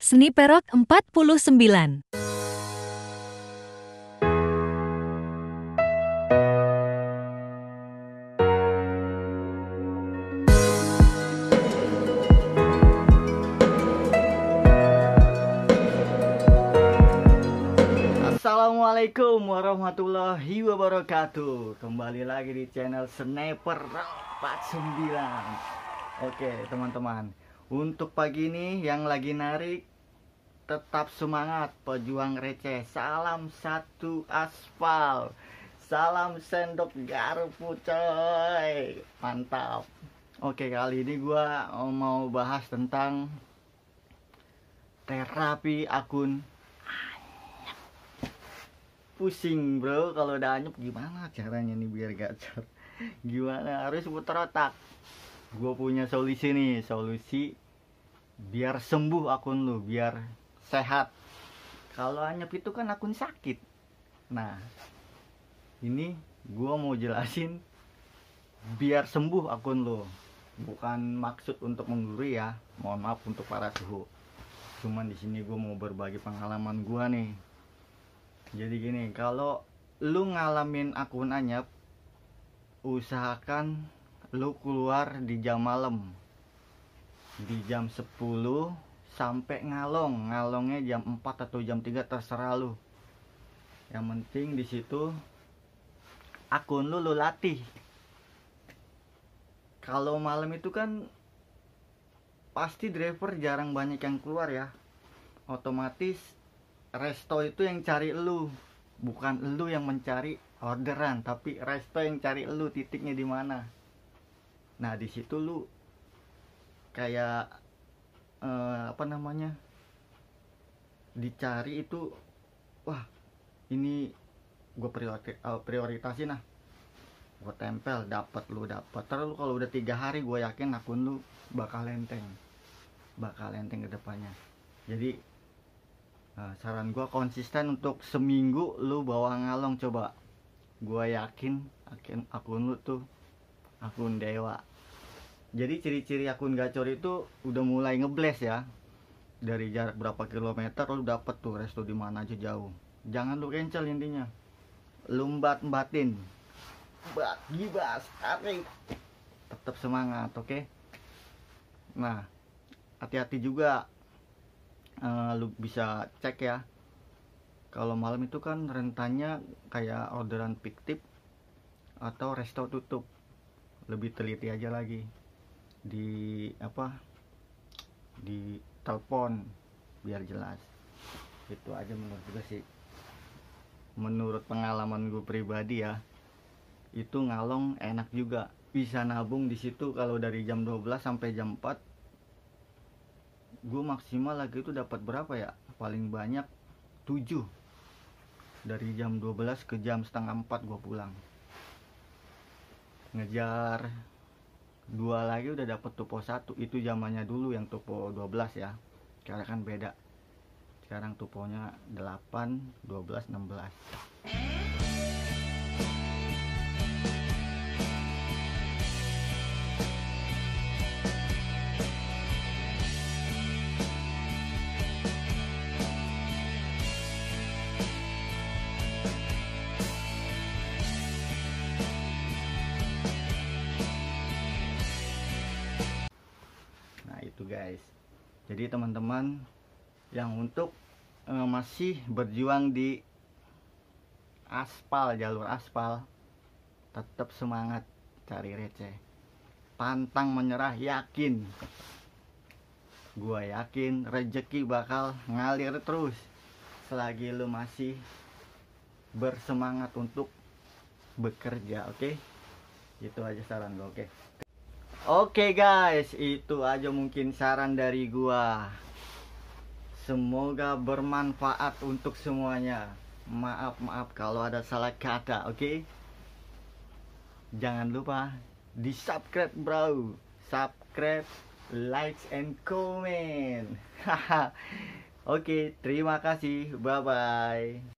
Sniperrock49. Assalamualaikum warahmatullahi wabarakatuh. Kembali lagi di channel Sniperrock49. Oke teman-teman, untuk pagi ini yang lagi narik tetap semangat, pejuang receh. Salam satu aspal, salam sendok garpu coy. Mantap. Oke, kali ini gua mau bahas tentang terapi akun anyep. Pusing bro kalau udah anyep. Gimana caranya nih biar gacor? Gimana? Harus putar otak. Gua punya solusi nih, solusi biar sembuh akun lu, biar sehat. Kalau anyep itu kan akun sakit. Nah, ini gua mau jelasin biar sembuh akun lo. Bukan maksud untuk menggurui ya. Mohon maaf untuk para suhu. Cuman di sini gua mau berbagi pengalaman gua nih. Jadi gini, kalau lu ngalamin akun anyep, usahakan lu keluar di jam malam. Di jam 10 sampai ngalong, ngalongnya jam 4 atau jam 3 terserah lu. Yang penting di situ akun lu latih. Kalau malam itu kan pasti driver jarang banyak yang keluar ya. Otomatis resto itu yang cari lu, bukan lu yang mencari orderan, tapi resto yang cari lu titiknya di mana. Nah, di situ lu kayak apa namanya, dicari itu. Wah, ini gue prioritasin lah. Gue tempel, dapat lu dapat. Terus kalau udah 3 hari, gue yakin akun lu bakal lenteng, ke depannya. Jadi saran gue konsisten untuk seminggu lu bawa ngalong. Coba, gue yakin akun lu tuh akun dewa. Jadi ciri-ciri akun gacor itu udah mulai ngebles ya. Dari jarak berapa kilometer lu dapet tuh resto di mana aja jauh. Jangan lu cancel, intinya lu mbat-mbatin, gibas, tarik. Tetap semangat, oke? Nah, hati-hati juga. Lu bisa cek ya. Kalau malam itu kan rentannya kayak orderan fiktif atau resto tutup. Lebih teliti aja lagi. Di telepon biar jelas. Itu aja menurut gue sih, menurut pengalaman gue pribadi ya. Itu ngalong enak juga, bisa nabung di situ. Kalau dari jam 12 sampai jam 4 gue maksimal lagi itu dapat berapa ya, paling banyak 7. Dari jam 12 ke jam setengah 4 gue pulang, ngejar 2 lagi udah dapet tupo 1. Itu zamannya dulu yang tupo 12 ya. Sekarang kan beda. Sekarang tuponya 8, 12, 16. Guys, jadi teman-teman yang untuk masih berjuang di aspal, jalur aspal, tetap semangat cari receh, pantang menyerah, yakin. Gua yakin rejeki bakal ngalir terus selagi lu masih bersemangat untuk bekerja, oke? Itu aja saran gua, oke? Oke guys, itu aja mungkin saran dari gua. Semoga bermanfaat untuk semuanya. Maaf kalau ada salah kata, oke? Jangan lupa di subscribe bro, subscribe, likes and comment. Oke, terima kasih, bye bye.